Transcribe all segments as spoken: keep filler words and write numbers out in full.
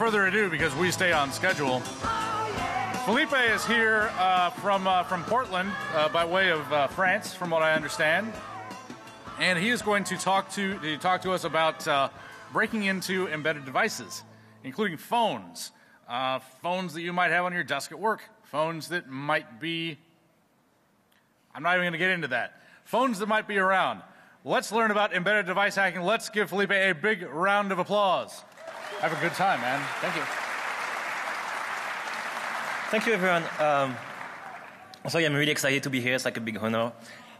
further ado, because we stay on schedule, Felipe is here uh, from uh, from Portland uh, by way of uh, France, from what I understand, and he is going to talk to to talk to us about uh, breaking into embedded devices, including phones, uh, phones that you might have on your desk at work, phones that might be. I'm not even going to get into that. Phones that might be around. Let's learn about embedded device hacking. Let's give Felipe a big round of applause. Have a good time, man. Thank you. Thank you, everyone. Um, so yeah, I'm really excited to be here. It's like a big honor.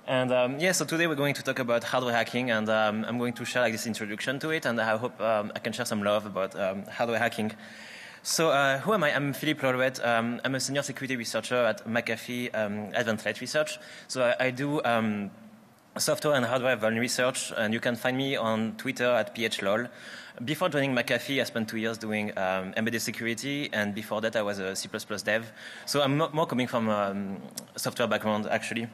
And um, yeah, so today we're going to talk about hardware hacking, and um, I'm going to share like this introduction to it, and I hope um, I can share some love about um, hardware hacking. So uh, who am I? I'm Philippe Laroche. Um, I'm a senior security researcher at McAfee um, Advanced Threat Research. So I, I do um, software and hardware vulnerability research, and you can find me on Twitter at P H L O L. Before joining McAfee, I spent two years doing um, embedded security, and before that I was a C plus plus dev. So I'm more coming from a um, software background, actually.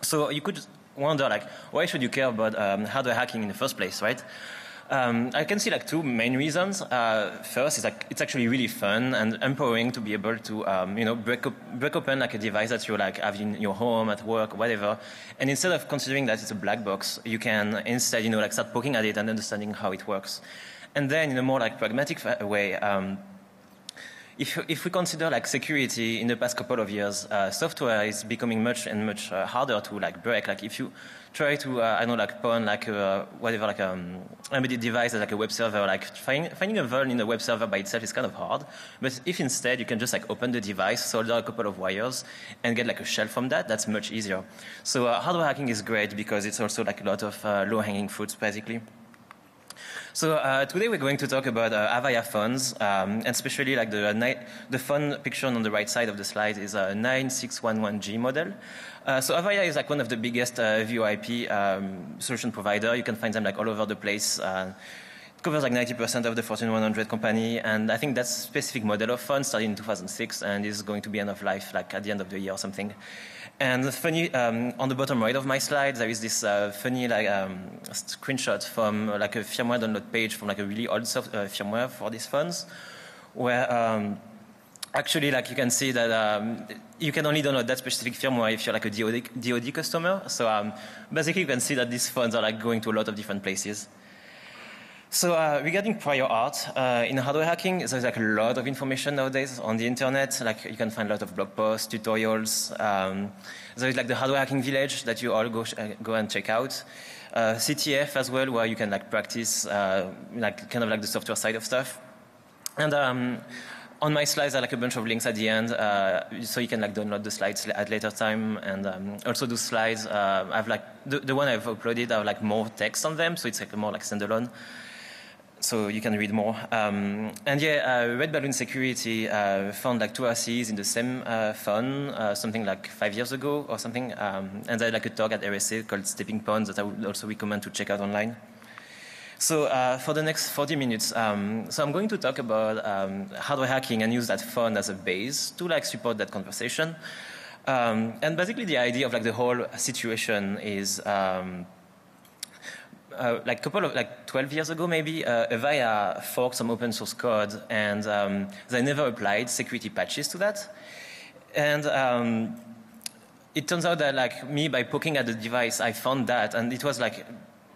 So you could wonder, like, why should you care about um, hardware hacking in the first place, right? Um, I can see like two main reasons. Uh, first is like it's actually really fun and empowering to be able to um, you know break up, break open like a device that you like have in your home, at work, whatever. And instead of considering that it's a black box, you can instead you know like start poking at it and understanding how it works. And then in a more like pragmatic way. Um, If, if we consider like security in the past couple of years, uh, software is becoming much and much uh, harder to like break. Like if you try to uh, I don't know like pawn like uh, whatever like um, embedded device like a web server, like find, finding a vuln in a web server by itself is kind of hard. But if instead you can just like open the device, solder a couple of wires, and get like a shell from that, that's much easier. So uh, hardware hacking is great because it's also like a lot of uh, low hanging fruits basically. So uh, today we're going to talk about uh, Avaya phones, um, and especially like the uh, the phone picture on the right side of the slide is a nine six one one G model. Uh, so Avaya is like one of the biggest uh, VoIP um, solution provider. You can find them like all over the place. Uh, it covers like ninety percent of the Fortune one hundred company, and I think that specific model of phone started in two thousand six and is going to be end of life like at the end of the year or something. And the funny, um, on the bottom right of my slide, there is this uh, funny like um, screenshot from uh, like a firmware download page from like a really old soft, uh, firmware for these phones, where um, actually like you can see that um, you can only download that specific firmware if you're like a D O D, D O D customer. So um, basically, you can see that these phones are like going to a lot of different places. So uh, regarding prior art, uh, in hardware hacking, there's like a lot of information nowadays on the internet. Like you can find a lot of blog posts, tutorials. Um, there's like the hardware hacking village that you all go, sh go and check out. Uh, C T F as well, where you can like practice uh, like kind of like the software side of stuff. And um, on my slides, there are like a bunch of links at the end, uh, so you can like download the slides at later time. And um, also those slides, uh, I've like, the, the one I've uploaded, I have like more text on them, so it's like more like standalone. So you can read more. Um, and yeah, uh, Red Balloon Security uh, found like two R C Es in the same uh, phone, uh, something like five years ago or something. Um, and I had like a talk at R S A called Stepping Pawns that I would also recommend to check out online. So uh, for the next forty minutes, um, so I'm going to talk about um, hardware hacking and use that phone as a base to like support that conversation. Um, and basically the idea of like the whole situation is um, Uh, like couple of like twelve years ago maybe, uh, Avaya forked some open source code, and um, they never applied security patches to that. And um, it turns out that like me, by poking at the device, I found that, and it was like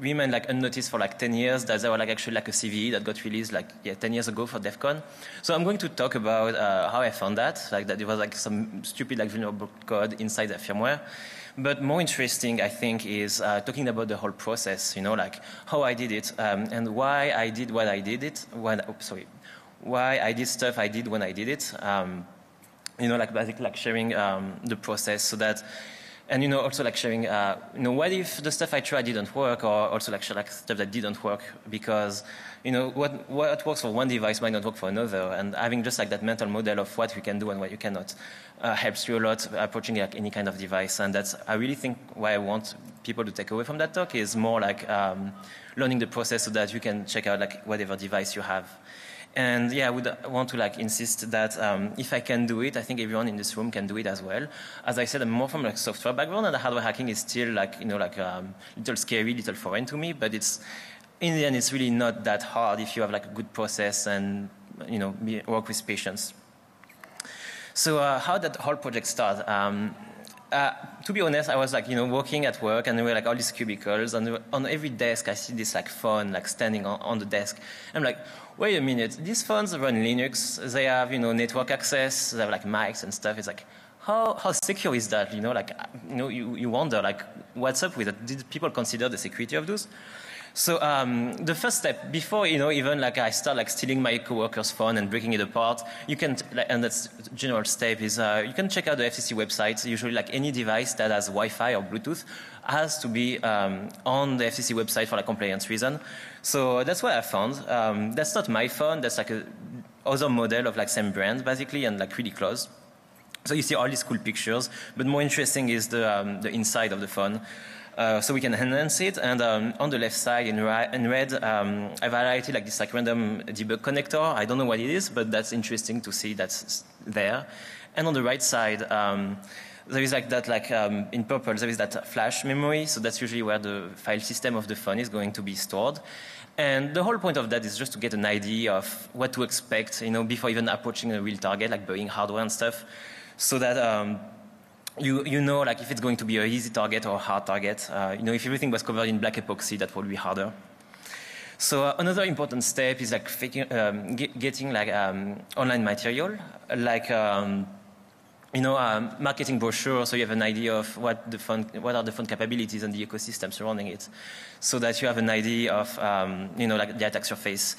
remained like unnoticed for like ten years. That there were like actually like a C V E that got released like yeah ten years ago for DEF CON. So I'm going to talk about uh, how I found that, like that it was like some stupid like vulnerable code inside the firmware. But more interesting, I think, is uh, talking about the whole process. You know, like how I did it um, and why I did what I did it. When, oh, sorry, why I did stuff I did when I did it. Um, you know, like basically like sharing um, the process so that, and you know, also like sharing. Uh, you know, what if the stuff I tried didn't work, or also like share like stuff that didn't work, because you know what what works for one device might not work for another. And having just like that mental model of what you can do and what you cannot. Uh, helps you a lot approaching like any kind of device, and that's I really think why I want people to take away from that talk is more like um, learning the process so that you can check out like whatever device you have. And yeah, I would want to like insist that um, if I can do it, I think everyone in this room can do it as well. As I said, I'm more from like software background, and the hardware hacking is still like you know like um, little scary, little foreign to me. But it's in the end, it's really not that hard if you have like a good process and you know, work with patients. So uh, how did that whole project start? Um, uh, to be honest, I was like, you know, working at work, and there were like all these cubicles, and were, on every desk I see this like phone like standing on, on the desk. I'm like, wait a minute, these phones run Linux. They have, you know, network access. They have like mics and stuff. It's like, how how secure is that? You know, like, you know, you, you wonder like, what's up with it? Did people consider the security of those? So um, the first step, before, you know, even like I start like stealing my coworker's phone and breaking it apart, you can, like, and that's general step is uh, you can check out the F C C website. Usually, like any device that has Wi-Fi or Bluetooth has to be um, on the F C C website for like compliance reason. So that's what I found. Um, that's not my phone. That's like a other model of like same brand basically, and like really close. So you see all these cool pictures, but more interesting is the um, the inside of the phone. Uh, so we can enhance it, and um, on the left side in, in red, um, I've highlighted like this like random debug connector. I don't know what it is, but that's interesting to see that's there. And on the right side, um, there is like that like um, in purple, there is that flash memory. So that's usually where the file system of the phone is going to be stored. And the whole point of that is just to get an idea of what to expect, you know, before even approaching a real target, like buying hardware and stuff, so that. Um, You, you know, like if it's going to be an easy target or a hard target. Uh, you know, if everything was covered in black epoxy, that would be harder. So uh, another important step is like faking, um, get, getting like um, online material, like um, you know, um, marketing brochure, so you have an idea of what the phone, what are the phone capabilities and the ecosystem surrounding it, so that you have an idea of um, you know, like the attack surface.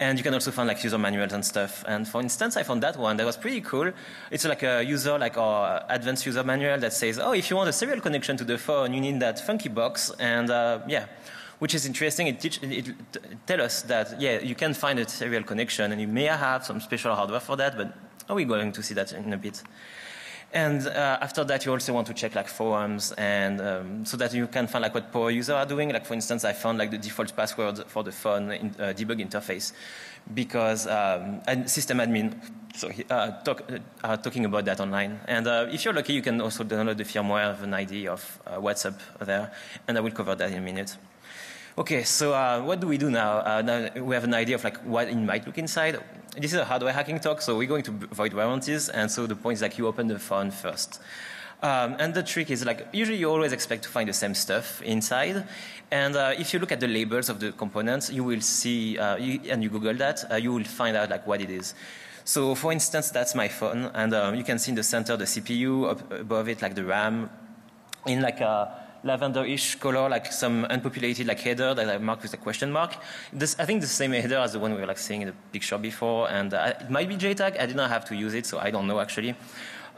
And you can also find like user manuals and stuff. And for instance, I found that one that was pretty cool. It's like a user, like our advanced user manual that says, oh, if you want a serial connection to the phone, you need that funky box. And uh, yeah, which is interesting. It, teach, it, it tells us that, yeah, you can find a serial connection, and you may have some special hardware for that, but are we going to see that in a bit? And uh, after that, you also want to check like forums, and um, so that you can find like what poor users are doing. Like for instance, I found like the default password for the phone in, uh, debug interface, because um, and system admin, so he, uh, talk, uh, are talking about that online. And uh, if you're lucky, you can also download the firmware of an I D of uh, what's up there, and I will cover that in a minute. Okay, so uh, what do we do now? Uh, now we have an idea of like what it might look inside. This is a hardware hacking talk, so we're going to void warranties, and so the point is like you open the phone first. Um, and the trick is like usually you always expect to find the same stuff inside, and uh, if you look at the labels of the components, you will see, uh, you, and you Google that, uh, you will find out like what it is. So for instance, that's my phone, and um, you can see in the center the C P U, up above it like the RAM, in like a lavender-ish color, like some unpopulated like header that I marked with a question mark. This, I think, the same header as the one we were like seeing in the picture before, and uh, it might be J TAG. I did not have to use it, so I don't know actually.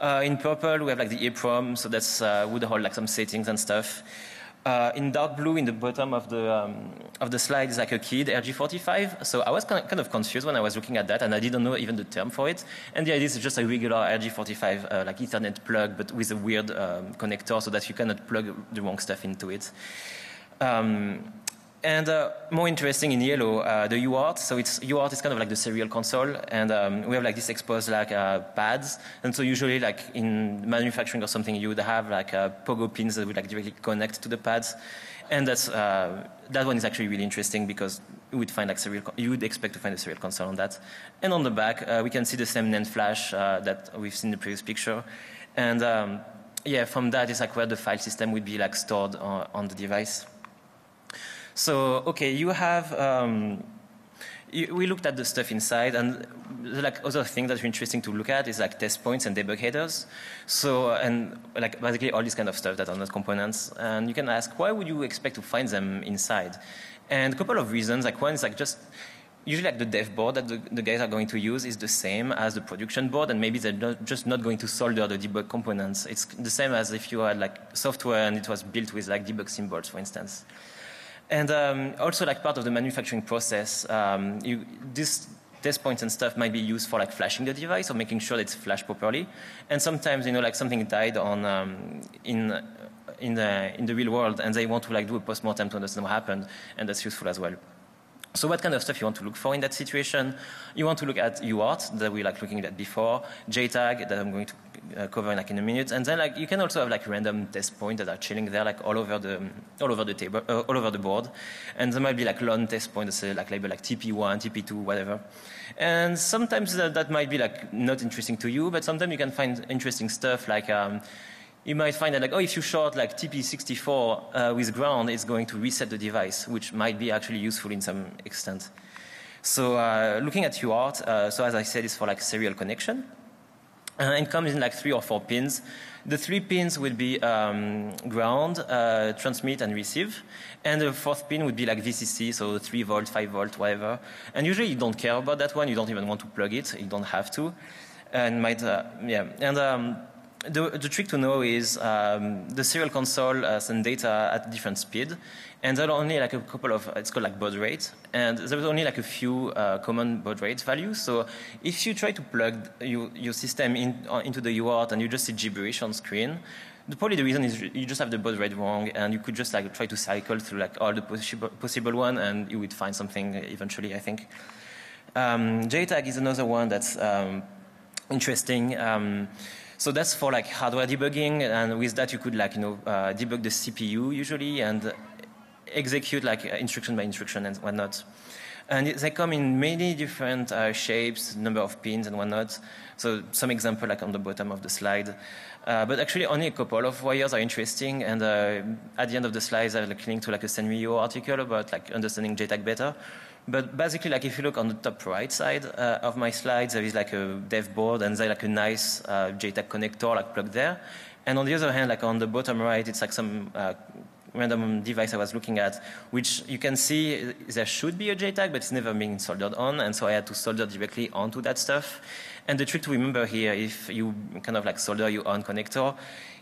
Uh, in purple, we have like the EEPROM, so that's uh, would hold like some settings and stuff. Uh, in dark blue, in the bottom of the um, of the slide, is like a key, the R G forty-five. So I was kind of confused when I was looking at that, and I didn't know even the term for it. And the idea is just a regular R G forty-five, uh, like Ethernet plug, but with a weird um, connector, so that you cannot plug the wrong stuff into it. Um, and uh, more interesting in yellow, uh, the U A R T. So it's U A R T is kind of like the serial console, and um, we have like this exposed like uh, pads. And so usually, like in manufacturing or something, you would have like uh, pogo pins that would like directly connect to the pads. And that's uh, that one is actually really interesting, because you would find like serial, you would expect to find a serial console on that. And on the back, uh, we can see the same NAND flash uh, that we've seen in the previous picture. And um, yeah, from that is like where the file system would be like stored on, on the device. So, okay, you have, um, you, we looked at the stuff inside, and like other thing that's interesting to look at is like test points and debug headers. So, and like basically all this kind of stuff that are not components. And you can ask, why would you expect to find them inside? And a couple of reasons, like one is like just, usually like the dev board that the, the guys are going to use is the same as the production board, and maybe they're not, just not going to solder the debug components. It's the same as if you had like software and it was built with like debug symbols, for instance. And um, also, like part of the manufacturing process, um, you, these test points and stuff might be used for like flashing the device or making sure that it's flashed properly. And sometimes, you know, like something died on um, in in the in the real world, and they want to like do a postmortem to understand what happened, and that's useful as well. So what kind of stuff you want to look for in that situation? You want to look at U A R T that we like looking at before, J TAG that I'm going to uh, cover in like in a minute, and then like you can also have like random test points that are chilling there like all over the all over the table, uh, all over the board, and there might be like long test points that say like label like T P one, T P two, whatever, and sometimes that, that might be like not interesting to you, but sometimes you can find interesting stuff like. Um, You might find that like, oh, if you short like T P sixty-four uh, with ground, it's going to reset the device, which might be actually useful in some extent. So uh, looking at U A R T, uh, so as I said, it's for like serial connection. Uh, and comes in like three or four pins. The three pins would be um, ground, uh, transmit and receive. And the fourth pin would be like V C C, so three volt, five volt, whatever. And usually you don't care about that one. You don't even want to plug it. You don't have to. And might, uh, yeah. And um, The, the trick to know is um, the serial console uh, sends data at different speed, and there are only like a couple of, it's called like baud rate, and there's only like a few uh, common baud rate values. So if you try to plug you, your system in, uh, into the U A R T and you just see gibberish on screen, the, probably the reason is you just have the baud rate wrong, and you could just like try to cycle through like all the possible possible one, and you would find something eventually, I think. Um, J TAG is another one that's um, interesting. Um, So that's for like hardware debugging, and with that you could like you know uh, debug the C P U usually and execute like instruction by instruction and whatnot. And they come in many different uh, shapes, number of pins and whatnot. So some example like on the bottom of the slide, uh, but actually only a couple of wires are interesting. And uh, at the end of the slide, I'll like, link to like a Sanrio article about like understanding J TAG better. But basically, like if you look on the top right side uh, of my slides, there is like a dev board and there's like a nice uh, J TAG connector like plugged there. And on the other hand, like on the bottom right, it's like some uh, random device I was looking at, which you can see there should be a J TAG, but it's never being soldered on. And so I had to solder directly onto that stuff. And the trick to remember here, if you kind of like solder your own connector,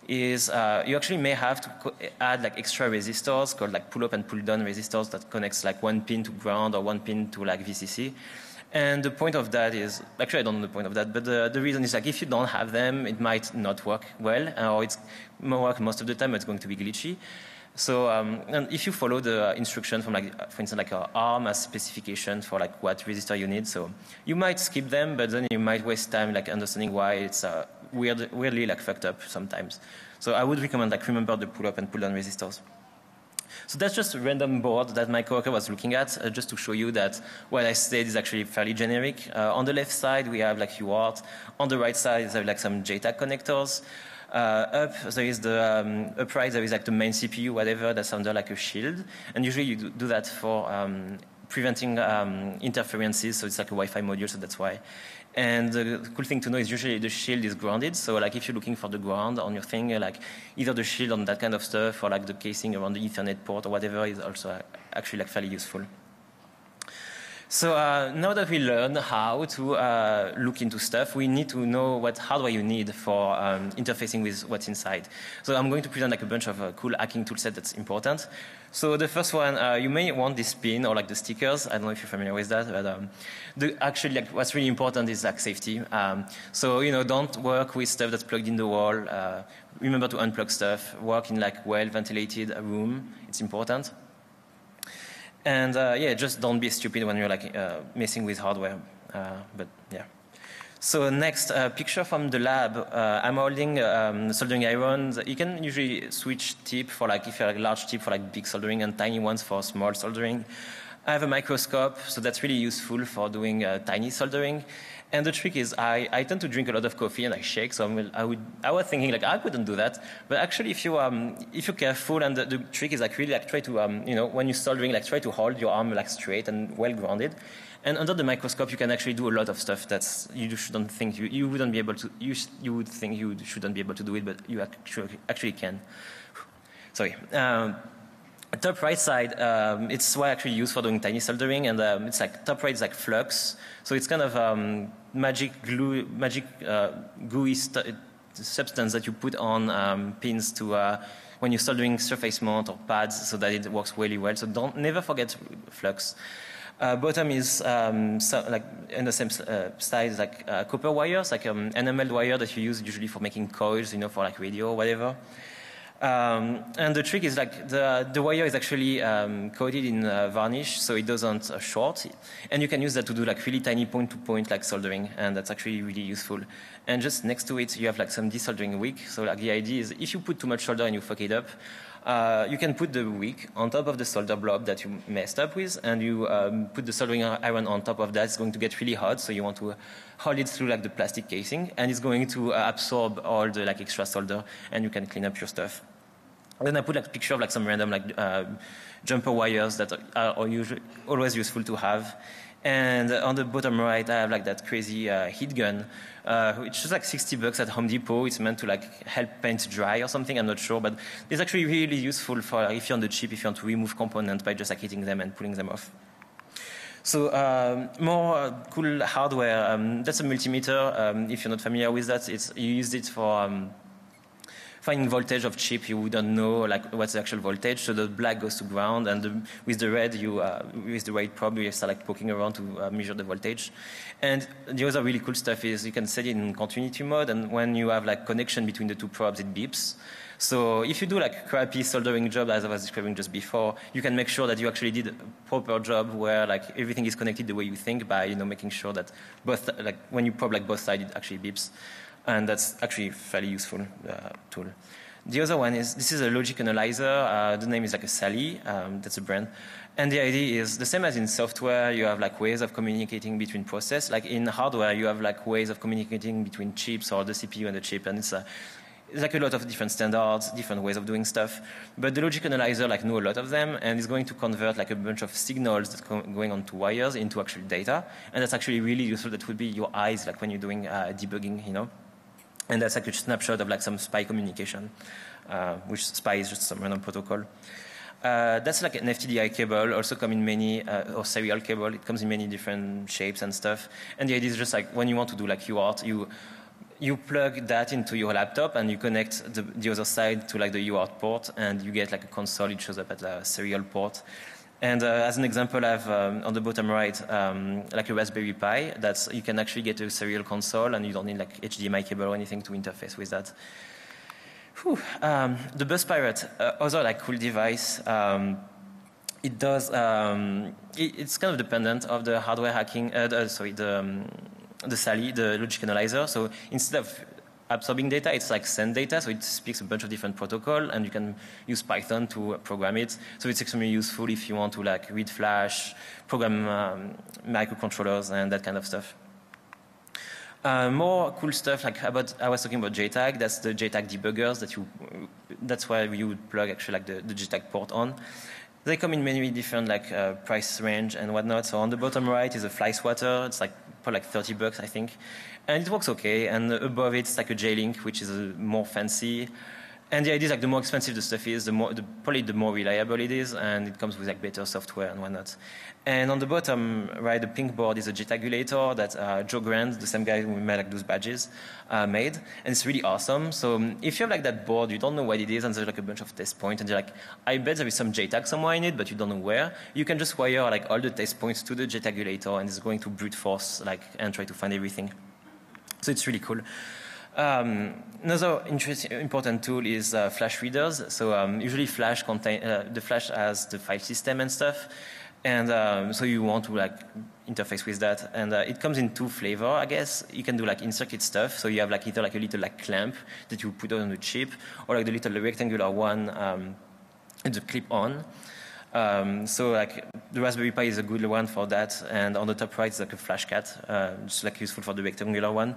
is uh, you actually may have to co add like extra resistors called like pull up and pull down resistors that connects like one pin to ground or one pin to like V C C. And the point of that is, actually I don't know the point of that, but the, the reason is like if you don't have them, it might not work well, or it's work most of the time, it's going to be glitchy. So um, and if you follow the instruction from like, for instance, like a ARM as specification for like what resistor you need, so you might skip them, but then you might waste time like understanding why it's uh, weird, weirdly like fucked up sometimes. So I would recommend like remember the pull up and pull down resistors. So that's just a random board that my coworker was looking at, uh, just to show you that what I said is actually fairly generic. Uh, on the left side we have like U A R T, on the right side there are like some J TAG connectors. Uh, up there is the um, upright, there is like the main C P U, whatever, that's under like a shield, and usually you do that for um, preventing um, interferences. So it's like a Wi-Fi module, so that's why. And the cool thing to know is usually the shield is grounded. So like if you're looking for the ground on your thing, like either the shield on that kind of stuff or like the casing around the Ethernet port or whatever is also actually like fairly useful. So uh, now that we learn how to uh, look into stuff, we need to know what hardware you need for um, interfacing with what's inside. So I'm going to present like a bunch of uh, cool hacking toolset that's important. So the first one, uh, you may want this pin or like the stickers. I don't know if you're familiar with that, but um, the, actually like what's really important is like safety. Um, so you know, don't work with stuff that's plugged in the wall. Uh, remember to unplug stuff. Work in like well-ventilated room. It's important. And uh, yeah, just don't be stupid when you're like uh, messing with hardware. Uh, but yeah. So next uh, picture from the lab. Uh, I'm holding um, soldering irons. You can usually switch tip for like if you have a large tip for like big soldering and tiny ones for small soldering. I have a microscope, so that's really useful for doing uh, tiny soldering. And the trick is I, I tend to drink a lot of coffee and I shake, so I'm, I, would, I was thinking like I couldn't do that. But actually if, you, um, if you're careful, and the, the trick is like really like try to, um, you know, when you're soldering, like try to hold your arm like straight and well grounded. And under the microscope you can actually do a lot of stuff that's you shouldn't think, you, you wouldn't be able to, you, you would think you shouldn't be able to do it, but you actually, actually can. Sorry. Um, Top right side, um, it's what I actually use for doing tiny soldering, and um, it's like top right is like flux, so it's kind of um, magic glue, magic uh, gooey st substance that you put on um, pins to uh, when you're soldering surface mount or pads, so that it works really well. So don't never forget flux. Uh, bottom is um, so, like in the same uh, size like uh, copper wires, like um, enameled wire that you use usually for making coils, you know, for like radio or whatever. Um, and the trick is like the, the wire is actually um, coated in uh, varnish, so it doesn't uh, short. And you can use that to do like really tiny point-to-point like soldering, and that's actually really useful. And just next to it, you have like some desoldering wick. So like the idea is, if you put too much solder and you fuck it up, uh, you can put the wick on top of the solder blob that you messed up with, and you um, put the soldering iron on top of that. It's going to get really hot, so you want to hold it through like the plastic casing, and it's going to uh, absorb all the like extra solder, and you can clean up your stuff. Then I put like a picture of like some random like uh, jumper wires that are, are usually, always useful to have. And on the bottom right, I have like that crazy uh, heat gun, uh, which is like sixty bucks at Home Depot. It's meant to like help paint dry or something. I'm not sure, but it's actually really useful for if you're on the chip, if you want to remove components by just like hitting them and pulling them off. So um, more uh, cool hardware. Um, that's a multimeter. Um, if you're not familiar with that, it's you used it for. Um, Finding voltage of chip, you wouldn't know like what's the actual voltage. So the black goes to ground, and the, with the red, you uh, with the red probe, you start like poking around to uh, measure the voltage. And the other really cool stuff is you can set it in continuity mode, and when you have like connection between the two probes, it beeps. So if you do like crappy soldering job, as I was describing just before, you can make sure that you actually did a proper job where like everything is connected the way you think by you know making sure that both like when you probe like both sides, it actually beeps. And that's actually a fairly useful uh, tool. The other one is, this is a logic analyzer. Uh, the name is like a Saleae. Um, that's a brand. And the idea is the same as in software, you have like ways of communicating between process. Like in hardware, you have like ways of communicating between chips or the C P U and the chip. And it's, a, it's like a lot of different standards, different ways of doing stuff. But the logic analyzer like know a lot of them, and is going to convert like a bunch of signals that's going onto wires into actual data. And that's actually really useful. That would be your eyes like when you're doing uh, debugging, you know. And that's like a snapshot of like some S P I communication, uh, which S P I is just some random protocol. Uh, that's like an F T D I cable, also come in many, uh, or serial cable, it comes in many different shapes and stuff. And the idea is just like when you want to do like U A R T, you, you plug that into your laptop and you connect the, the other side to like the U A R T port, and you get like a console, it shows up at the serial port. And uh, as an example, I have um, on the bottom right, um, like a Raspberry Pi. That's you can actually get a serial console, and you don't need like H D M I cable or anything to interface with that. Whew. Um, the Bus Pirate, uh, other like cool device. Um, it does. Um, it, it's kind of dependent of the hardware hacking. Uh, the, sorry, the um, the Saleae, the logic analyzer. So instead of absorbing data, it's like send data, so it speaks a bunch of different protocol, and you can use Python to program it. So it's extremely useful if you want to like read flash, program um, microcontrollers and that kind of stuff. Uh, more cool stuff like about I was talking about J TAG. That's the J TAG debuggers that you. That's where you would plug actually like the, the J TAG port on. They come in many different like uh, price range and whatnot. So on the bottom right is a Fly Swatter. It's like for like thirty bucks, I think. And it works okay, and above it's like a J link, which is a more fancy. And the idea is like the more expensive the stuff is, the more, the, probably the more reliable it is, and it comes with like better software and whatnot. And on the bottom right, the pink board is a JTAGulator that uh, Joe Grant, the same guy who made like those badges, uh, made, and it's really awesome. So um, if you have like that board, you don't know what it is, and there's like a bunch of test points, and you're like, I bet there is some J TAG somewhere in it, but you don't know where. You can just wire like all the test points to the JTAGulator, and it's going to brute force like and try to find everything. So it's really cool. Um, another interesting, important tool is uh, flash readers. So um, usually, flash contain uh, the flash has the file system and stuff, and um, so you want to like interface with that. And uh, it comes in two flavor, I guess. You can do like in-circuit stuff. So you have like either like a little like clamp that you put on the chip, or like the little rectangular one, um, the clip-on. Um, so like the Raspberry Pi is a good one for that, and on the top right is like a flash cat, uh, just like useful for the rectangular one.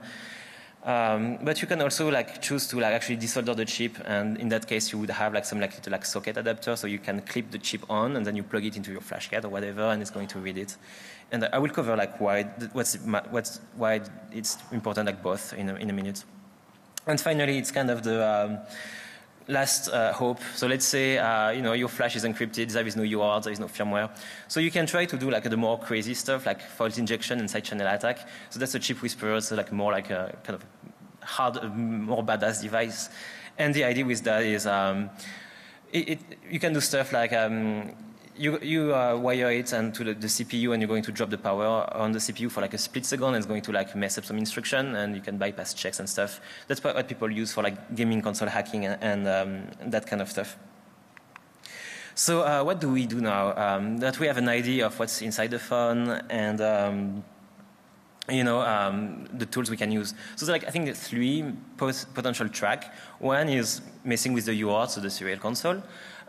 Um, but you can also like choose to like actually desolder the chip, and in that case you would have like some like little like socket adapter, so you can clip the chip on and then you plug it into your flash cat or whatever, and it's going to read it. And I will cover like why what's what's why it's important like both in a, in a minute. And finally, it's kind of the um, last uh, hope. So let's say uh, you know your flash is encrypted, there is no U A R T, there is no firmware. So you can try to do like the more crazy stuff like fault injection and side channel attack. So that's a chip whisperer, so like more like a kind of hard, more badass device. And the idea with that is um, it, it, you can do stuff like um, you, you uh, wire it and to the, the C P U, and you're going to drop the power on the C P U for like a split second, and it's going to like mess up some instruction, and you can bypass checks and stuff. That's what people use for like gaming console hacking and, and um, that kind of stuff. So uh, what do we do now? Um, that we have an idea of what's inside the phone and um, you know um, the tools we can use. So like I think there's three potential track. One is messing with the U A R T, so the serial console.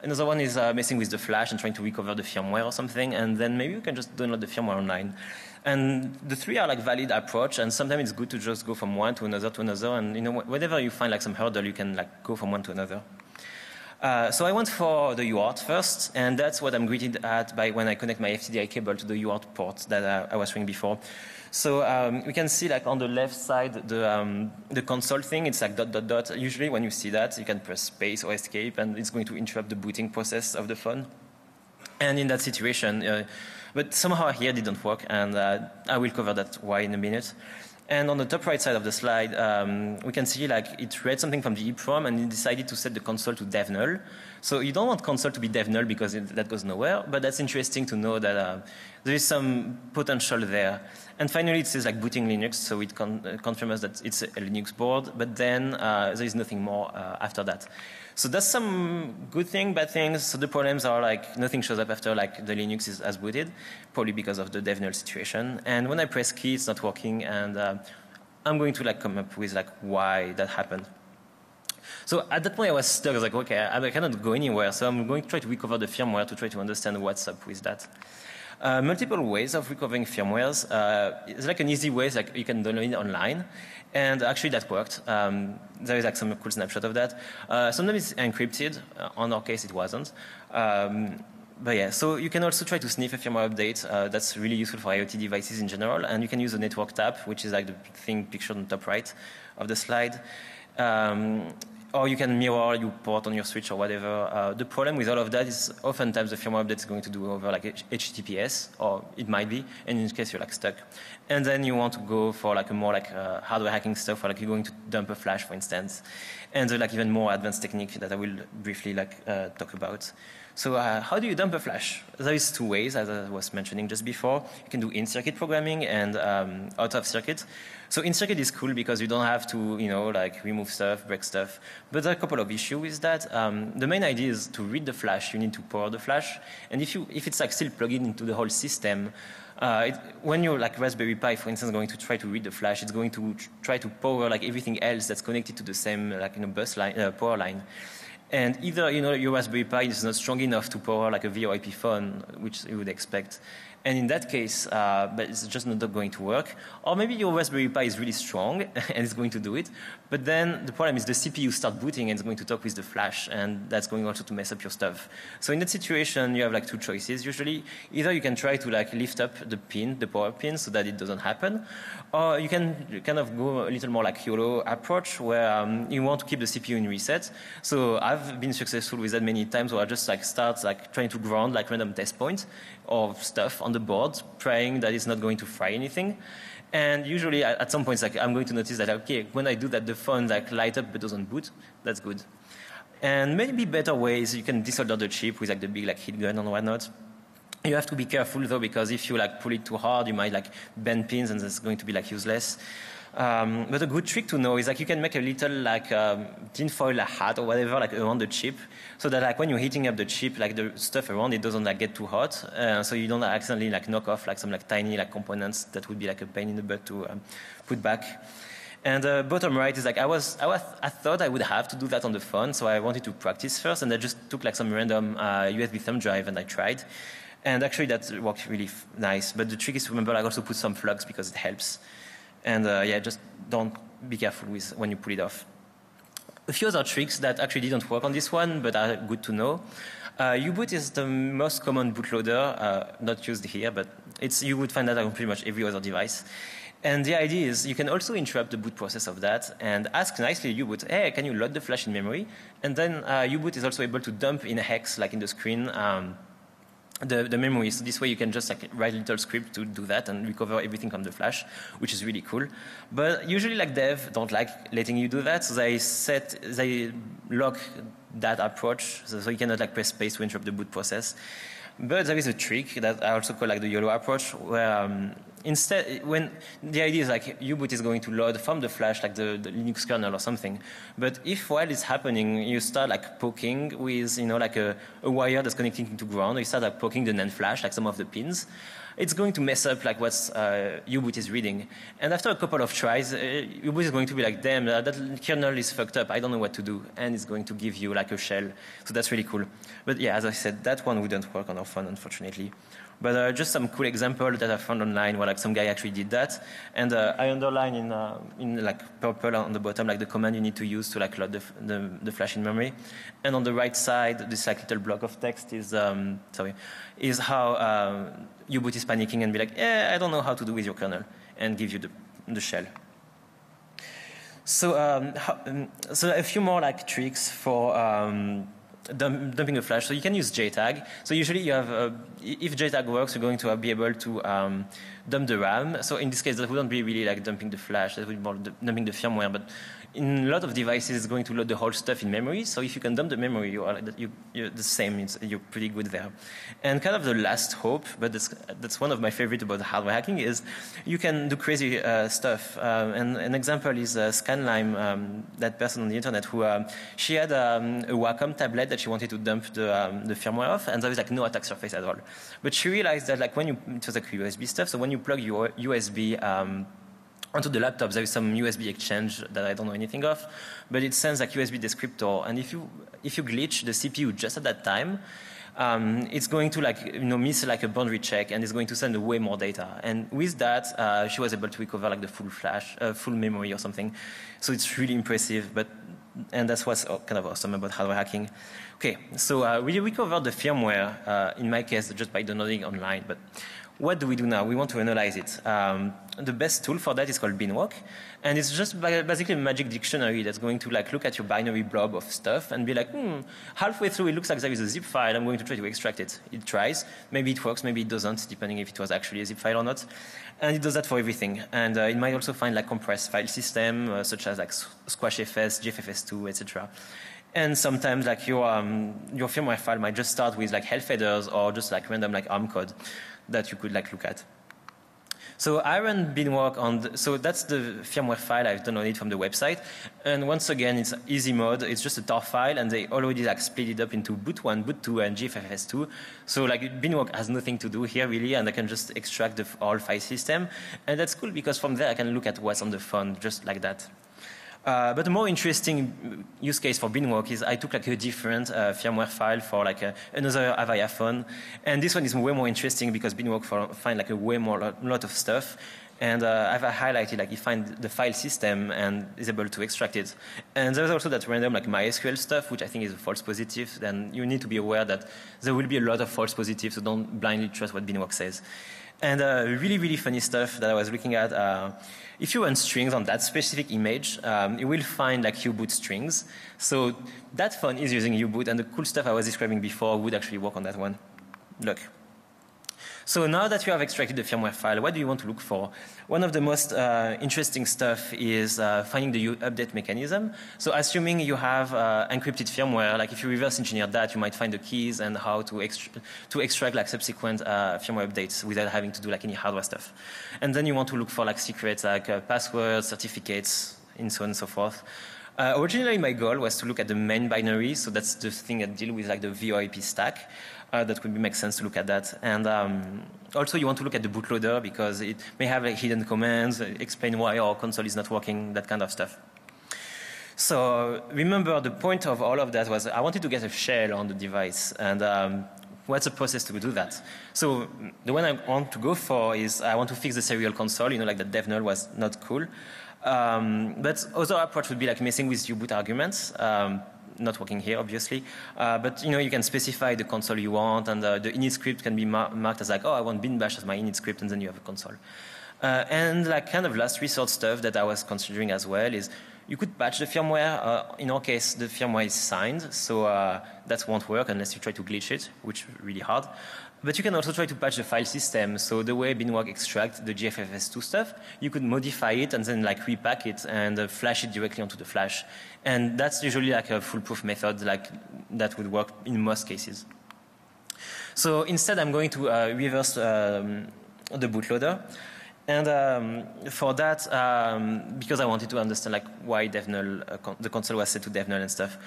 Another one is uh, messing with the flash and trying to recover the firmware or something, and then maybe you can just download the firmware online. And the three are like valid approach, and sometimes it's good to just go from one to another to another, and you know whenever you find like some hurdle, you can like go from one to another. Uh, so I went for the U A R T first, and that's what I'm greeted at by when I connect my F T D I cable to the U A R T port that uh, I was showing before. So um, we can see like on the left side the, um, the console thing, it's like dot dot dot. Usually when you see that, you can press space or escape, and it's going to interrupt the booting process of the phone. And in that situation, uh, but somehow here it didn't work, and uh, I will cover that why in a minute. And on the top right side of the slide, um, we can see like it read something from the EEPROM, and it decided to set the console to dev null. So you don't want console to be dev null because it, that goes nowhere, but that's interesting to know that uh, there is some potential there. And finally, it says like booting Linux, so it con uh, confirms that it's a Linux board, but then uh, there is nothing more uh, after that. So that's some good thing, bad things. So the problems are like nothing shows up after like the Linux is as booted, probably because of the dev null situation. And when I press key, it's not working, and uh, I'm going to like come up with like why that happened. So at that point I was stuck. I was like, okay, I, I cannot go anywhere. So I'm going to try to recover the firmware to try to understand what's up with that. Uh, multiple ways of recovering firmwares. Uh, it's like an easy way, it's like you can download it online. And actually that worked. Um, there is like some cool snapshot of that. Uh, sometimes it's encrypted. Uh, on our case it wasn't. Um, but yeah, so you can also try to sniff a firmware update. Uh, that's really useful for IoT devices in general. And you can use the network tab, which is like the thing pictured on the top right of the slide. Um, or you can mirror your port on your switch or whatever. Uh, the problem with all of that is oftentimes the firmware update is going to do over like H T T P S, or it might be, and in this case you're like stuck. And then you want to go for like a more like uh, hardware hacking stuff, or like you're going to dump a flash, for instance. And there's like even more advanced technique that I will briefly like uh, talk about. So uh, how do you dump a flash? There is two ways, as I was mentioning just before. You can do in-circuit programming and um, out-of-circuit. So in-circuit is cool because you don't have to, you know, like remove stuff, break stuff. But there are a couple of issues with that. Um, the main idea is to read the flash. You need to power the flash, and if you if it's like still plugged into the whole system, uh, it, when you're like Raspberry Pi, for instance, going to try to read the flash, it's going to try to power like everything else that's connected to the same like you know bus line, uh, power line. And either you know your Raspberry Pi is not strong enough to power like a VoIP phone, which you would expect, and in that case, uh, but it's just not going to work. Or maybe your Raspberry Pi is really strong and it's going to do it, but then the problem is the C P U start booting and it's going to talk with the flash, and that's going also to mess up your stuff. So in that situation, you have like two choices usually. Either you can try to like lift up the pin, the power pin, so that it doesn't happen, or you can kind of go a little more like YOLO approach, where um, you want to keep the C P U in reset. So I've I've been successful with that many times, where I just like start like trying to ground like random test points or stuff on the board, praying that it's not going to fry anything. And usually at some points, like I'm going to notice that okay, when I do that, the phone like light up but doesn't boot. That's good. And maybe better ways you can disolder the chip with like the big like heat gun and whatnot. You have to be careful though, because if you like pull it too hard, you might like bend pins, and that's going to be like useless. Um, but a good trick to know is like you can make a little like um, tin foil hat or whatever like around the chip, so that like when you're heating up the chip, like the stuff around it doesn't like get too hot, uh, so you don't accidentally like knock off like some like tiny like components that would be like a pain in the butt to um, put back. And uh, bottom right is like I was I was I thought I would have to do that on the phone, so I wanted to practice first, and I just took like some random uh, U S B thumb drive and I tried. And actually that worked really nice. But the trick is to remember I like, also put some flux because it helps. And uh, yeah, just don't be careful with when you pull it off. A few other tricks that actually didn't work on this one, but are good to know. Uh, U-boot is the most common bootloader, uh, not used here, but it's you would find that on pretty much every other device. And the idea is you can also interrupt the boot process of that and ask nicely U-boot, hey, can you load the flash in memory? And then uh, U-boot is also able to dump in a hex, like in the screen, um, The, the memory. So this way you can just like write a little script to do that and recover everything from the flash, which is really cool. But usually like dev don't like letting you do that, so they set, they lock that approach, so, so you cannot like press space to interrupt the boot process. But there is a trick that I also call like the YOLO approach, where um, instead, when the idea is like U-boot is going to load from the flash, like the, the Linux kernel or something. But if while it's happening, you start like poking with, you know, like a, a wire that's connecting to ground, or you start like poking the NAND flash, like some of the pins, it's going to mess up like what uh, U-boot is reading. And after a couple of tries, uh, U-boot is going to be like, damn, that, that kernel is fucked up. I don't know what to do. And it's going to give you like a shell. So that's really cool. But yeah, as I said, that one wouldn't work on our phone, unfortunately. But uh, just some cool example that I found online where like some guy actually did that. And uh, I underline in, uh, in like purple on the bottom like the command you need to use to like load the, the, the flash in memory. And on the right side, this like little block of text is, um, sorry, is how uh, U-boot is panicking and be like, eh, I don't know how to do with your kernel, and give you the, the shell. So, um, how, um, so a few more like tricks for um, dumping a flash. So you can use J TAG. So usually you have, uh, if J TAG works, you're going to be able to um, dump the RAM. So in this case, that wouldn't be really like dumping the flash. That would be more dumping the firmware. But in a lot of devices, it's going to load the whole stuff in memory. So if you can dump the memory, you are you, you're the same. It's, you're pretty good there. And kind of the last hope, but that's, that's one of my favorite about hardware hacking, is you can do crazy uh, stuff. Um, and an example is uh, ScanLime, um, that person on the internet who um, she had um, a Wacom tablet that she wanted to dump the, um, the firmware off, and there was like no attack surface at all. But she realized that like when you, it was like U S B stuff, so when you plug your U S B um, onto the laptop, there is some U S B exchange that I don't know anything of, but it sends like U S B descriptor, and if you, if you glitch the C P U just at that time, Um, it's going to like, you know, miss like a boundary check, and it's going to send way more data. And with that, uh, she was able to recover like the full flash, uh, full memory or something. So it's really impressive, but, and that's what's kind of awesome about hardware hacking. Okay, so uh, we recovered the firmware, uh, in my case, just by downloading online, but what do we do now? We want to analyze it. Um, the best tool for that is called Binwalk, and it's just basically a magic dictionary that's going to like look at your binary blob of stuff and be like, hmm, halfway through it looks like there is a zip file, I'm going to try to extract it. It tries, maybe it works, maybe it doesn't, depending if it was actually a zip file or not. And it does that for everything. And uh, it might also find like compressed file system, uh, such as like SquashFS, J F F S two, et cetera. And sometimes like your, um, your firmware file might just start with like health headers or just like random like ARM code that you could like look at. So I run Binwalk on, the, so that's the firmware file I've downloaded from the website. And once again, it's easy mode, it's just a tar file, and they already like split it up into boot one, boot two, and J F F S two. So like Binwalk has nothing to do here really, and I can just extract the whole file system. And that's cool because from there I can look at what's on the phone just like that. Uh, but a more interesting use case for Binwalk is I took like a different uh, firmware file for like a, another Avaya phone, and this one is way more interesting because Binwalk finds like a way more lot, lot of stuff, and uh, I've highlighted like you find the file system and is able to extract it. And there's also that random like MySQL stuff, which I think is a false positive. Then you need to be aware that there will be a lot of false positives, so don't blindly trust what Binwalk says. And uh, really, really funny stuff that I was looking at. Uh, if you run strings on that specific image, um, you will find like U-boot strings. So that phone is using U-boot, and the cool stuff I was describing before would actually work on that one. Look. So now that you have extracted the firmware file, what do you want to look for? One of the most uh, interesting stuff is uh, finding the update mechanism. So assuming you have uh, encrypted firmware, like if you reverse engineer that, you might find the keys and how to, ext to extract like subsequent uh, firmware updates without having to do like any hardware stuff. And then you want to look for like secrets, like uh, passwords, certificates, and so on and so forth. Uh, originally, my goal was to look at the main binary, so that's the thing that deals with like the VoIP stack. Uh, that would make sense to look at that. And um, also you want to look at the bootloader because it may have like, hidden commands, explain why our console is not working, that kind of stuff. So remember the point of all of that was I wanted to get a shell on the device, and um, what's the process to do that? So the one I want to go for is I want to fix the serial console, you know, like the devnul was not cool. Um, but other approach would be like messing with U-boot arguments. Um, Not working here, obviously, uh, but you know you can specify the console you want, and uh, the init script can be mar marked as like, oh, I want bin bash as my init script, and then you have a console. Uh, and like kind of last resort stuff that I was considering as well is you could patch the firmware. Uh, in our case, the firmware is signed, so uh, that won't work unless you try to glitch it, which is really hard. But you can also try to patch the file system. So the way Binwalk extracts the J F F S two stuff, you could modify it and then like repack it and uh, flash it directly onto the flash. And that's usually like a foolproof method like that would work in most cases. So instead, I'm going to uh, reverse um, the bootloader. And um, for that, um, because I wanted to understand like why dev null, uh, con the console was set to dev null and stuff,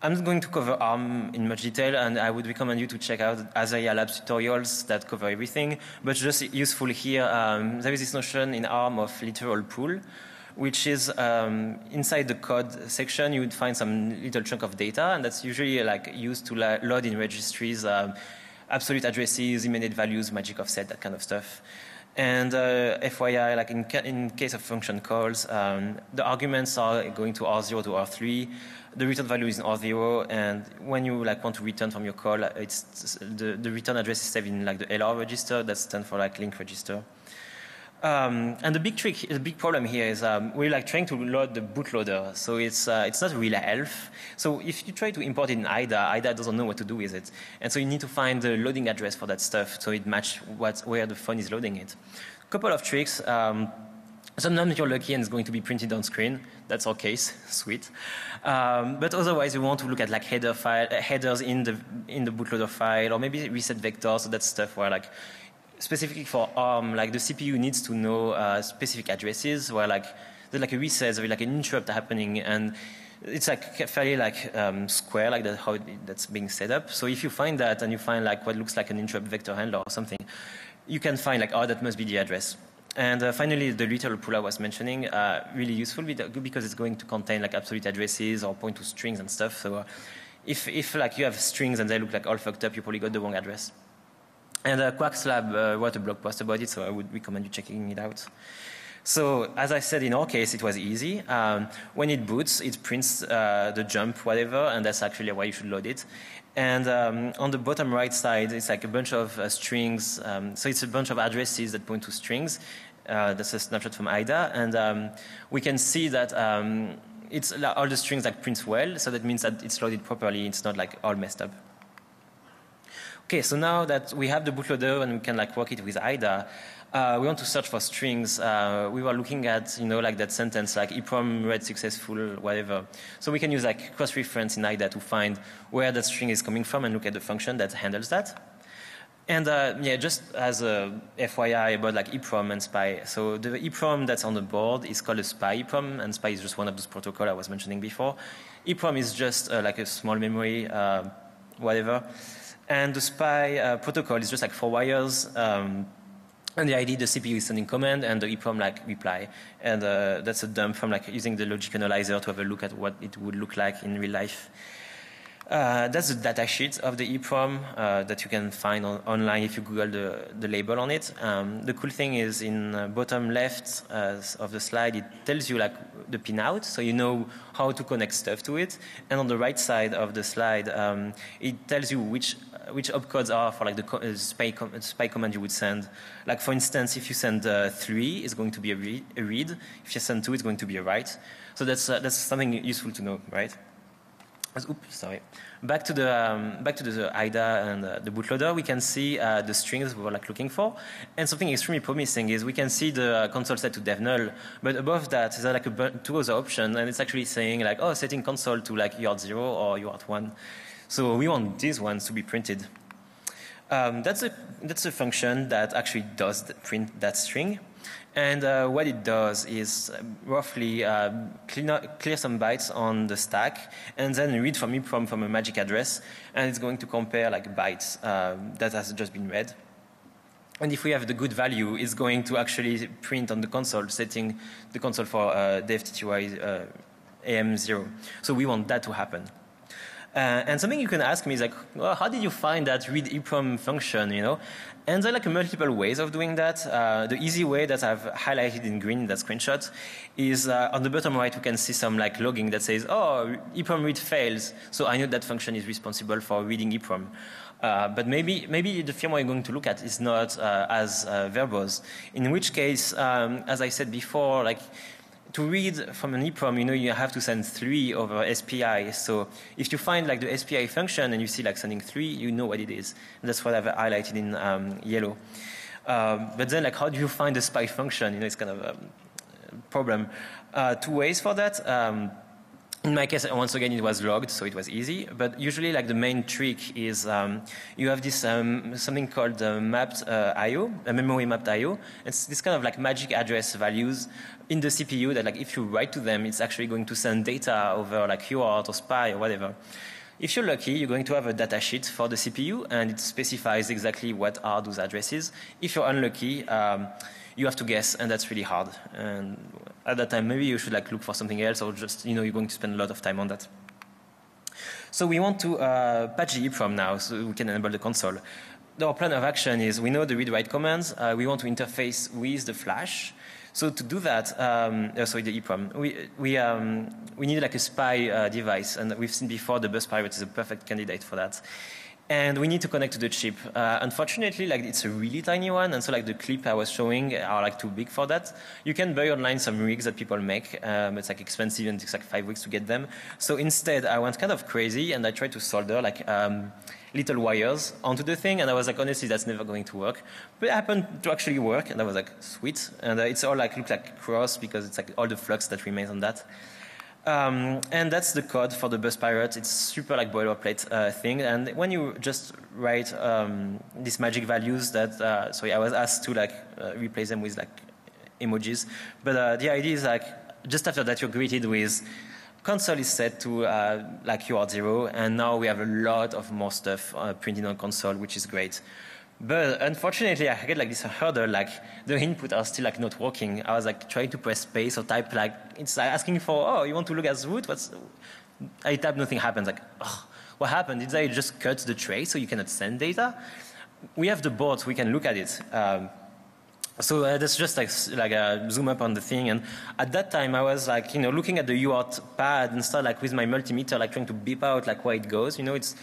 I'm not going to cover ARM in much detail, and I would recommend you to check out Avaya Labs tutorials that cover everything. But just useful here, um, there is this notion in ARM of literal pool, which is um, inside the code section you would find some little chunk of data, and that's usually like used to load in registries, um, absolute addresses, embedded values, magic offset, that kind of stuff. And uh, F Y I, like in, ca in case of function calls, um, the arguments are going to R zero to R three. The return value is in R zero, and when you like want to return from your call, it's the, the return address is saved in like the L R register. That stands for like link register. Um, and the big trick, the big problem here is um, we're like trying to load the bootloader, so it's uh, it's not really Elf. So if you try to import it in I D A, I D A doesn't know what to do with it, and so you need to find the loading address for that stuff so it matches what where the phone is loading it. Couple of tricks. Um, sometimes you're lucky and it's going to be printed on screen. That's our case, sweet. Um, but otherwise, you want to look at like header file uh, headers in the in the bootloader file, or maybe reset vectors. So that's stuff where like. Specifically for ARM, like the C P U needs to know uh, specific addresses where like there's like a reset or like an interrupt happening, and it's like fairly like um, square, like that how it, that's being set up. So if you find that and you find like what looks like an interrupt vector handler or something, you can find like, oh, that must be the address. And uh, finally, the literal pool I was mentioning, uh, really useful because it's going to contain like absolute addresses or point to strings and stuff. So uh, if if like you have strings and they look like all fucked up, you probably got the wrong address. And uh, Quark's lab uh, wrote a blog post about it, so I would recommend you checking it out. So, as I said, in our case, it was easy. Um, when it boots, it prints uh, the jump, whatever, and that's actually why you should load it. And um, on the bottom right side, it's like a bunch of uh, strings. Um, so it's a bunch of addresses that point to strings. Uh, that's a snapshot from I D A, and um, we can see that um, it's all the strings that prints well. So that means that it's loaded properly. It's not like all messed up. Okay, so now that we have the bootloader and we can like work it with I D A, uh, we want to search for strings. Uh, we were looking at, you know, like that sentence, like EEPROM read successful, whatever. So we can use like cross-reference in I D A to find where that string is coming from and look at the function that handles that. And uh, yeah, just as a F Y I about like EEPROM and S P I. So the EEPROM that's on the board is called a S P I EEPROM, and S P I is just one of those protocols I was mentioning before. EEPROM is just uh, like a small memory, uh, whatever. And the S P I uh, protocol is just like four wires, um, and the I D, the C P U is sending command, and the EEPROM like reply, and uh, that's a dump from like using the logic analyzer to have a look at what it would look like in real life. Uh, that's the data sheet of the EEPROM uh, that you can find on, online if you Google the, the label on it. Um, the cool thing is in uh, bottom left uh, of the slide, it tells you like the pin out, so you know how to connect stuff to it. And on the right side of the slide, um, it tells you which which opcodes are for like the co uh, spy, com spy command you would send. Like for instance, if you send uh, three, it's going to be a, re a read. If you send two, it's going to be a write. So that's uh, that's something useful to know, right? Oops, sorry. Back to the um, back to the, the I D A and uh, the bootloader, we can see uh, the strings we were like looking for, and something extremely promising is we can see the uh, console set to dev null. But above that, there's like a, two other options, and it's actually saying like, oh, setting console to like U A R T zero or U A R T one. So we want these ones to be printed. Um, that's a that's a function that actually does print that string. And uh, what it does is roughly uh, clean up, clear some bytes on the stack and then read from EEPROM from a magic address, and it's going to compare like bytes uh, that has just been read. And if we have the good value, it's going to actually print on the console, setting the console for uh, D F T T Y uh, A M zero. So we want that to happen. Uh, and something you can ask me is like, well, how did you find that read EEPROM function, you know? And there are like multiple ways of doing that. Uh, the easy way that I've highlighted in green in that screenshot is uh, on the bottom right, we can see some like logging that says, oh, EEPROM read fails, so I know that function is responsible for reading EEPROM. Uh, but maybe maybe the firmware you're going to look at is not uh, as uh, verbose. In which case, um, as I said before, like, to read from an EEPROM, you know, you have to send three over S P I. So if you find like the S P I function and you see like sending three, you know what it is. And that's what I've highlighted in um, yellow. Um, but then, like, how do you find the S P I function? You know, it's kind of a problem. Uh, two ways for that. Um, In my case, once again, it was logged, so it was easy. But usually, like the main trick is um, you have this um, something called uh, mapped uh, I O, a memory mapped I O. It's this kind of like magic address values in the C P U that, like, if you write to them, it's actually going to send data over like U A R T or S P I or whatever. If you're lucky, you're going to have a data sheet for the C P U, and it specifies exactly what are those addresses. If you're unlucky, um, you have to guess, and that's really hard. And at that time, maybe you should like look for something else, or just, you know, you're going to spend a lot of time on that. So we want to uh, patch the EEPROM now, so we can enable the console. Our plan of action is we know the read-write commands. Uh, we want to interface with the flash. So to do that, um, oh, sorry, the EEPROM, we we um, we need like a S P I uh, device, and we've seen before the Bus Pirate is a perfect candidate for that. And we need to connect to the chip. Uh, unfortunately, like it's a really tiny one, and so like the clip I was showing are like too big for that. You can buy online some rigs that people make. Um, it's like expensive, and it takes like five weeks to get them. So instead, I went kind of crazy, and I tried to solder like um, little wires onto the thing, and I was like, honestly, that's never going to work. But it happened to actually work, and I was like, sweet. And uh, it's all like looked like cross because it's like all the flux that remains on that. Um, and that's the code for the Bus Pirate. It's super like boilerplate uh, thing. And when you just write um, these magic values that, uh, sorry, I was asked to like uh, replace them with like emojis. But uh, the idea is like just after that you're greeted with console is set to uh, like U A R T zero, and now we have a lot of more stuff uh, printed on console, which is great. But unfortunately, I get like this hurdle, like the input are still like not working. I was like trying to press space or type, like it's like asking for, oh, you want to look at root? What's? I type, nothing happens. Like, oh, what happened? Did I just cut the tray so you cannot send data? We have the board, we can look at it. Um, so uh, that's just like like a zoom up on the thing. And at that time, I was like, you know, looking at the U A R T pad and start like with my multimeter, like trying to beep out like where it goes. You know, it's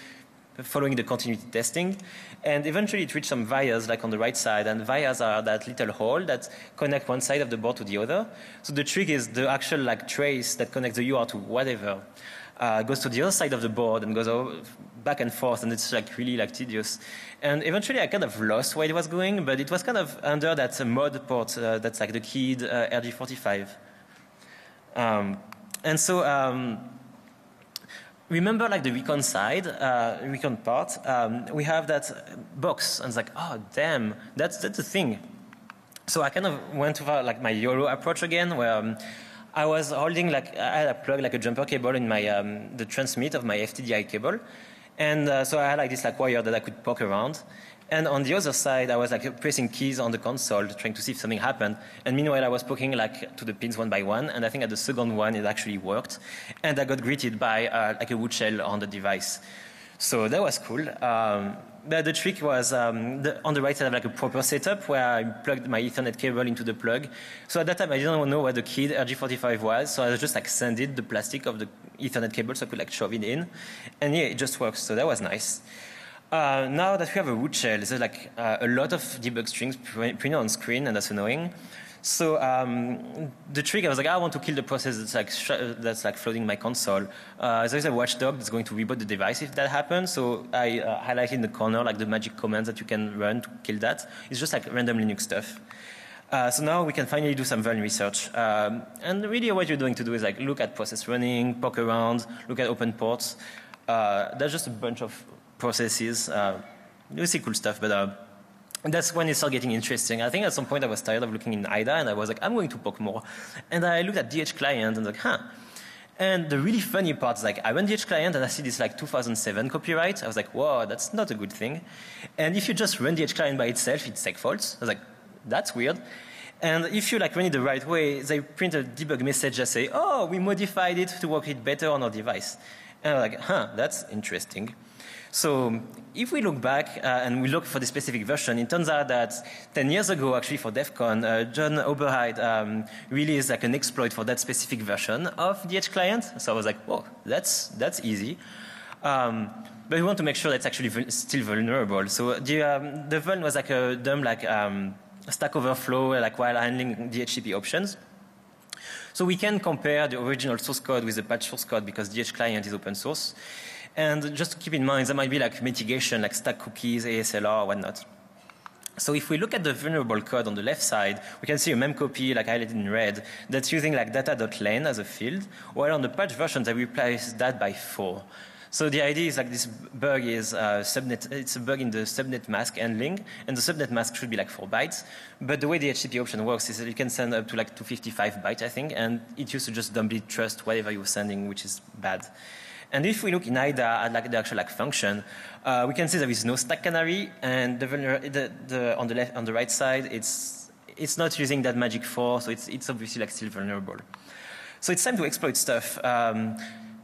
following the continuity testing, and eventually it reached some vias like on the right side, and vias are that little hole that connect one side of the board to the other. So the trick is the actual like trace that connects the U A R T to whatever uh, goes to the other side of the board and goes back and forth, and it's like really like tedious. And eventually I kind of lost where it was going, but it was kind of under that mod port uh, that's like the keyed uh, R G forty-five. Um, and so um, remember, like the recon side, uh, recon part, um, we have that box, and it's like, oh, damn, that's that's the thing. So I kind of went to like my YOLO approach again, where um, I was holding like I had a plug like a jumper cable in my um, the transmit of my F T D I cable, and uh, so I had like this like wire that I could poke around. And on the other side, I was like pressing keys on the console, trying to see if something happened. And meanwhile, I was poking like to the pins one by one. And I think at the second one, it actually worked. And I got greeted by uh, like a wood shell on the device. So that was cool. Um, but the trick was um, the, on the right side, I have like a proper setup where I plugged my Ethernet cable into the plug. So at that time, I didn't know where the keyed R G forty-five was. So I just like sanded the plastic of the Ethernet cable so I could like shove it in. And yeah, it just works. So that was nice. Uh, now that we have a root shell, there's like uh, a lot of debug strings printed on screen, and that's annoying. So um, the trick, I was like, I want to kill the process that's like sh that's like flooding my console. Uh, there's a watchdog that's going to reboot the device if that happens. So I uh, highlighted in the corner like the magic commands that you can run to kill that. It's just like random Linux stuff. Uh, so now we can finally do some vuln research. Um, and really, what you're doing to do is like look at process running, poke around, look at open ports. Uh, that's just a bunch of processes. Uh, you see cool stuff, but uh, that's when it started getting interesting. I think at some point I was tired of looking in I D A, and I was like, I'm going to poke more. And I looked at D H client, and I was like, huh. And the really funny part is like, I went D H client, and I see this like two thousand seven copyright. I was like, whoa, that's not a good thing. And if you just run D H client by itself, it segfaults. I was like, that's weird. And if you like run it the right way, they print a debug message that say, oh, we modified it to work it better on our device. And I was like, huh, that's interesting. So if we look back uh, and we look for the specific version, it turns out that ten years ago, actually for DEF CON, uh, John Oberheit um, released like an exploit for that specific version of D H client. So I was like, whoa, that's, that's easy. Um, but we want to make sure that's actually vul still vulnerable. So the, um, the vuln was like a dumb like um, stack overflow like while handling D H C P options. So we can compare the original source code with the patch source code because D H client is open source. And just keep in mind, there might be like mitigation, like stack cookies, A S L R, whatnot. So if we look at the vulnerable code on the left side, we can see a memcopy, like highlighted in red, that's using like data.len as a field, while on the patch versions I replace that by four. So the idea is like this bug is uh, subnet, it's a bug in the subnet mask handling, and the subnet mask should be like four bytes. But the way the H T T P option works is that you can send up to like two hundred fifty-five bytes, I think, and it used to just dumbly trust whatever you were sending, which is bad. And if we look in I D A at like the actual like function, uh, we can see there is no stack canary, and the, the, the on the left, on the right side, it's it's not using that magic four, so it's it's obviously like still vulnerable. So it's time to exploit stuff. Um,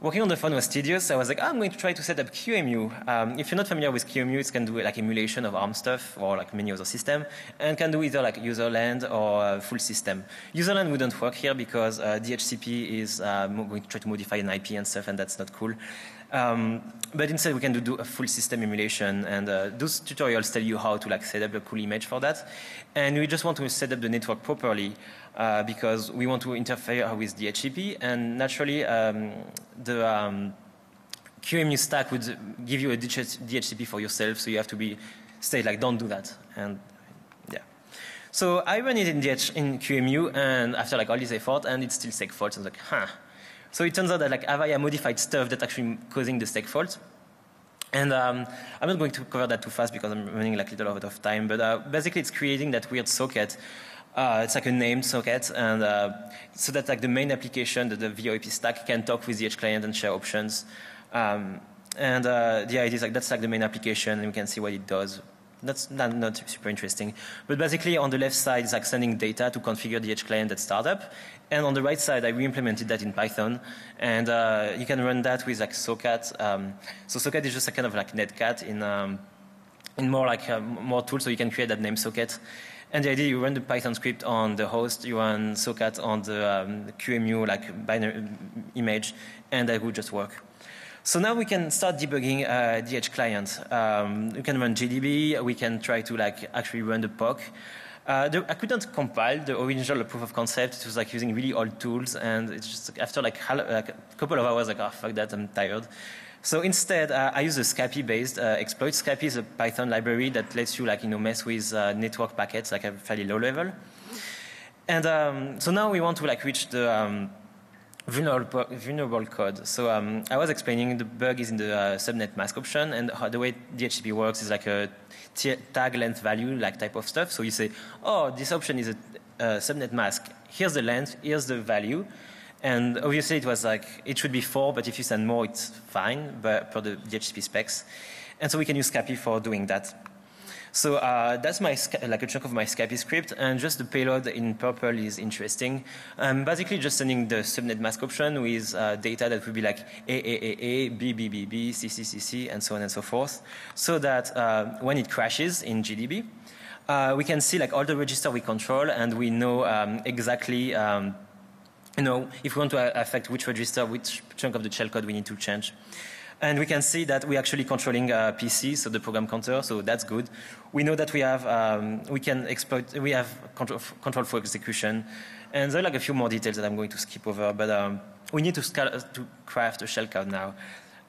Working on the phone was tedious. I was like, oh, I'm going to try to set up Q E M U. Um, if you're not familiar with Q E M U, it can do like emulation of ARM stuff or like many other systems, and can do either like userland or uh, full system. Userland wouldn't work here because uh, D H C P is uh, going to try to modify an I P and stuff, and that's not cool. Um, but instead, we can do, do a full system emulation, and uh, those tutorials tell you how to like set up a cool image for that. And we just want to set up the network properly. Uh, because we want to interfere with the D H C P, and naturally um, the um, Q E M U stack would give you a D H C P for yourself, so you have to be say like, don't do that, and yeah. So I ran it in, in Q E M U, and after like all this effort, and it's still stack fault. I was like, huh. So it turns out that like Avaya modified stuff that's actually causing the stack fault. And um, I'm not going to cover that too fast because I'm running like a little bit of time, but uh, basically it's creating that weird socket. Uh, it's like a named socket, and uh, so that like the main application, the, the VoIP stack, can talk with the edge client and share options. Um, and uh, the idea is like that's like the main application, and we can see what it does. That's not, not super interesting, but basically on the left side is like sending data to configure the edge client at startup, and on the right side I re-implemented that in Python, and uh, you can run that with like socket. Um, so socket is just a kind of like netcat in um, in more like uh, more tools, so you can create that name socket. And the idea, you run the Python script on the host, you run socket on the um, Q E M U like binary image, and that would just work. So now we can start debugging uh, the edge client. Um, you can run J D B. We can try to like actually run the P O C. Uh, the, I couldn't compile the original proof of concept. It was like using really old tools, and it's just after like, like a couple of hours, like oh fuck that, I'm tired. So instead, uh, I use a Scapy-based uh, exploit. Scapy is a Python library that lets you, like, you know, mess with uh, network packets, like, at a fairly low level. And um, so now we want to, like, reach the um, vulnerable, vulnerable code. So um, I was explaining the bug is in the uh, subnet mask option, and how the way D H C P works is like a tag length value, like, type of stuff. So you say, oh, this option is a uh, subnet mask. Here's the length. Here's the value. And obviously it was like, it should be four, but if you send more, it's fine, but per the D H C P specs. And so we can use Scapy for doing that. So uh, that's my, like a chunk of my Scapy script, and just the payload in purple is interesting. I'm basically just sending the subnet mask option with uh, data that would be like A A A A, B B B B, C C C C, and so on and so forth, so that uh, when it crashes in G D B, uh, we can see like all the register we control, and we know um, exactly um, you know, if we want to affect which register, which chunk of the shellcode we need to change. And we can see that we're actually controlling uh, P C, so the program counter, so that's good. We know that we have, um, we can exploit, we have control, control for execution. And there are like a few more details that I'm going to skip over, but um, we need to, to craft a shellcode now.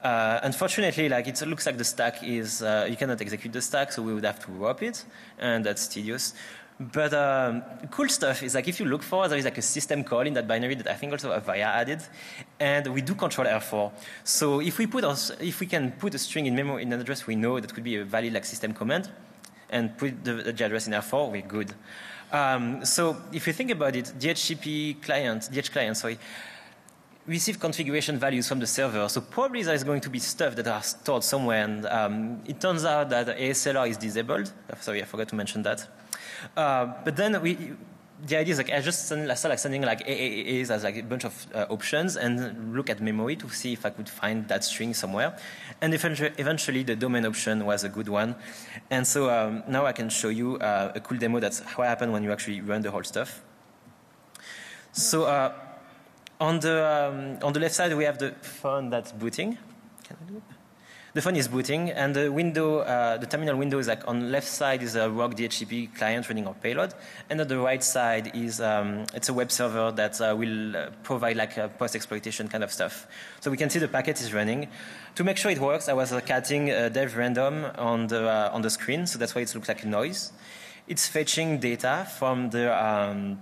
Uh, unfortunately, like it looks like the stack is, uh, you cannot execute the stack, so we would have to warp it, and that's tedious. But um, cool stuff is like if you look for, there is like a system call in that binary that I think also Avaya added, and we do control R four. So if we put our, if we can put a string in memory in an address we know that could be a valid like system command, and put the, the address in R four, we're good. Um, so if you think about it, D H C P client, D H client, sorry, receive configuration values from the server. So probably there is going to be stuff that are stored somewhere, and um, it turns out that A S L R is disabled. Sorry, I forgot to mention that. Uh, but then we, the idea is like I just send, I start like sending like A A As as like a bunch of uh, options and look at memory to see if I could find that string somewhere, and eventually, eventually the domain option was a good one, and so um, now I can show you uh, a cool demo that's what happened when you actually run the whole stuff. So uh, on the um, on the left side we have the phone that's booting. Can I do it? The phone is booting, and the window, uh, the terminal window is like on the left side is a rogue D H C P client running our payload, and on the right side is um, it's a web server that uh, will uh, provide like a post-exploitation kind of stuff. So we can see the packet is running. To make sure it works, I was uh, cutting uh, dev random on the uh, on the screen, so that's why it looks like a noise. It's fetching data from the um,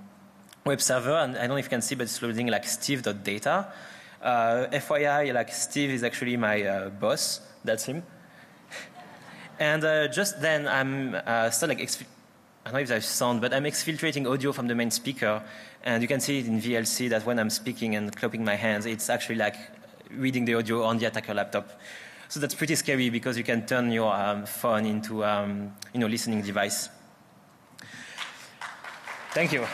web server, and I don't know if you can see, but it's loading like steve dot data. Uh, F Y I, like Steve is actually my uh, boss. That's him. And uh, just then, I'm uh, still like, I don't know if there's sound, but I'm exfiltrating audio from the main speaker, and you can see it in V L C that when I'm speaking and clapping my hands, it's actually like reading the audio on the attacker laptop. So that's pretty scary because you can turn your um, phone into um, you know, listening device. Thank you. Okay.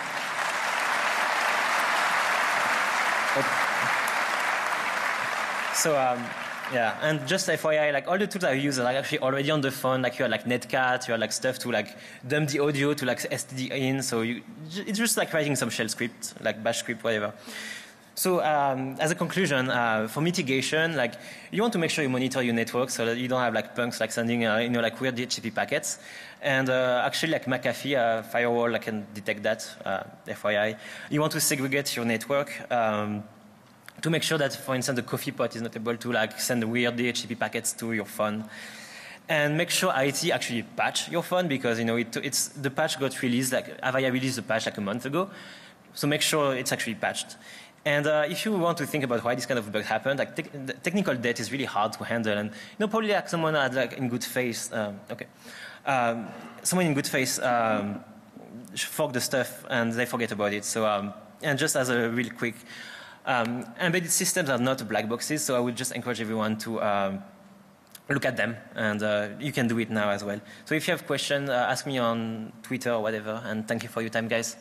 So um, yeah, and just F Y I, like all the tools I use are like actually already on the phone. Like you have like Netcat, you have like stuff to like dump the audio to like S T D in. So you, it's just like writing some shell script, like bash script, whatever. So um, as a conclusion, uh, for mitigation, like you want to make sure you monitor your network so that you don't have like punks like sending uh, you know like weird D H C P packets. And uh, actually, like McAfee uh, firewall, I can detect that. Uh, F Y I, you want to segregate your network. Um, to make sure that, for instance, the coffee pot is not able to like send weird D H C P packets to your phone. And make sure I T actually patch your phone because, you know, it, it's, the patch got released, like Avaya released the patch like a month ago. So make sure it's actually patched. And uh, if you want to think about why this kind of bug happened, like te the technical debt is really hard to handle. And, you know, probably like someone had like in good faith, um, okay, um, someone in good faith um, forked the stuff and they forget about it. So, um, and just as a real quick, Um, embedded systems are not black boxes, so I would just encourage everyone to um, look at them, and uh, you can do it now as well. So if you have questions, uh, ask me on Twitter or whatever, and thank you for your time, guys.